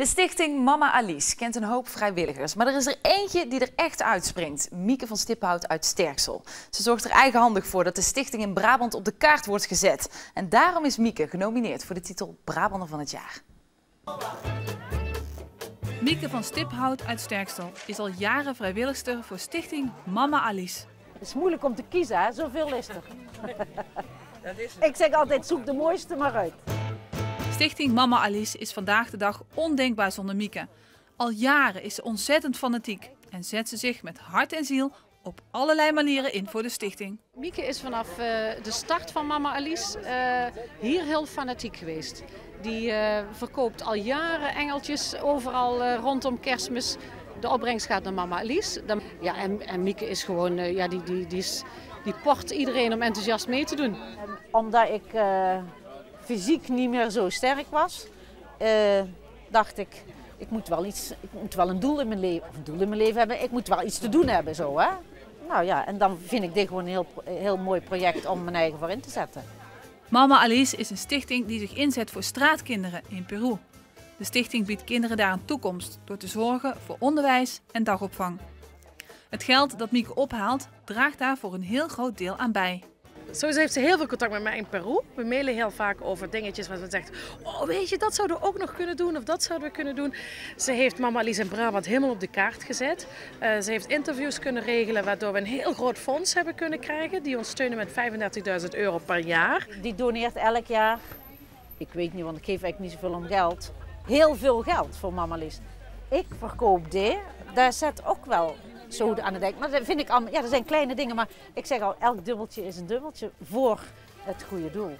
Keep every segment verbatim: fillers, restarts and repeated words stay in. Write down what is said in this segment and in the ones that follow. De stichting Mama Alice kent een hoop vrijwilligers, maar er is er eentje die er echt uitspringt. Mieke van Stiphout uit Sterksel. Ze zorgt er eigenhandig voor dat de stichting in Brabant op de kaart wordt gezet. En daarom is Mieke genomineerd voor de titel Brabander van het Jaar. Mieke van Stiphout uit Sterksel is al jaren vrijwilligster voor stichting Mama Alice. Het is moeilijk om te kiezen, hè? Zoveel is er. Dat is het. Ik zeg altijd, zoek de mooiste maar uit. Stichting Mama Alice is vandaag de dag ondenkbaar zonder Mieke. Al jaren is ze ontzettend fanatiek en zet ze zich met hart en ziel op allerlei manieren in voor de stichting. Mieke is vanaf uh, de start van Mama Alice uh, hier heel fanatiek geweest. Die uh, verkoopt al jaren engeltjes overal uh, rondom Kerstmis. De opbrengst gaat naar Mama Alice. Dan, ja, en, en Mieke is gewoon, uh, ja, die, die, die, is, die port iedereen om enthousiast mee te doen. Omdat ik uh, fysiek niet meer zo sterk was, uh, dacht ik, ik moet, wel iets, ik moet wel een doel in mijn leven, of een doel in mijn leven hebben, ik moet wel iets te doen hebben. Zo, hè? Nou ja, en dan vind ik dit gewoon een heel, heel mooi project om mijn eigen voor in te zetten. Mama Alice is een stichting die zich inzet voor straatkinderen in Peru. De stichting biedt kinderen daar een toekomst door te zorgen voor onderwijs en dagopvang. Het geld dat Mieke ophaalt draagt daar voor een heel groot deel aan bij. Sowieso heeft ze heel veel contact met mij in Peru. We mailen heel vaak over dingetjes waar ze zegt, oh weet je, dat zouden we ook nog kunnen doen of dat zouden we kunnen doen. Ze heeft Mama Alice in Brabant helemaal op de kaart gezet. Uh, ze heeft interviews kunnen regelen waardoor we een heel groot fonds hebben kunnen krijgen. Die ons steunen met vijfendertigduizend euro per jaar. Die doneert elk jaar, ik weet niet, want ik geef eigenlijk niet zoveel om geld. Heel veel geld voor Mama Alice. Ik verkoop dit, daar zet ook wel zo aan het denken. Maar dat vind ik allemaal, ja, dat zijn kleine dingen, maar ik zeg al, elk dubbeltje is een dubbeltje voor het goede doel.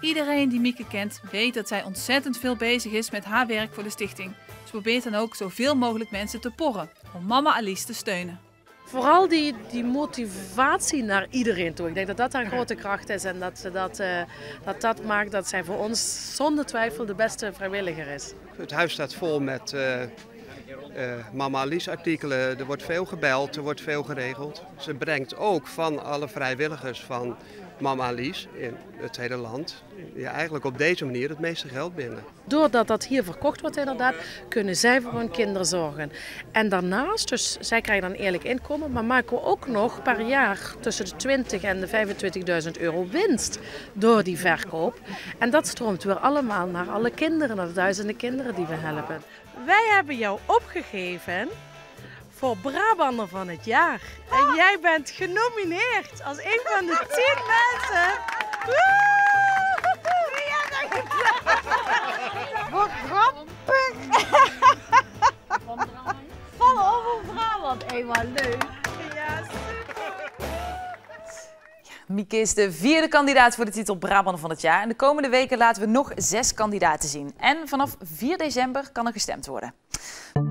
Iedereen die Mieke kent weet dat zij ontzettend veel bezig is met haar werk voor de stichting. Ze probeert dan ook zoveel mogelijk mensen te porren om Mama Alice te steunen. Vooral die, die motivatie naar iedereen toe. Ik denk dat dat haar grote kracht is en dat dat, uh, dat dat maakt dat zij voor ons zonder twijfel de beste vrijwilliger is. Het huis staat vol met uh, uh, Mama Alice artikelen. Er wordt veel gebeld, er wordt veel geregeld. Ze brengt ook van alle vrijwilligers van Mama Alice in het hele land ja, eigenlijk op deze manier het meeste geld binnen. Doordat dat hier verkocht wordt inderdaad, kunnen zij voor hun kinderen zorgen. En daarnaast, dus zij krijgen dan eerlijk inkomen, maar maken we ook nog per jaar tussen de twintigduizend en de vijfentwintigduizend euro winst door die verkoop. En dat stroomt weer allemaal naar alle kinderen, naar de duizenden kinderen die we helpen. Wij hebben jou opgegeven voor Brabander van het jaar. En jij bent genomineerd als een van de tien mensen. Wat grappig! Van over Brabant, eenmaal leuk. Ja, super. Mieke is de vierde kandidaat voor de titel Brabander van het jaar. En de komende weken laten we nog zes kandidaten zien. En vanaf vier december kan er gestemd worden.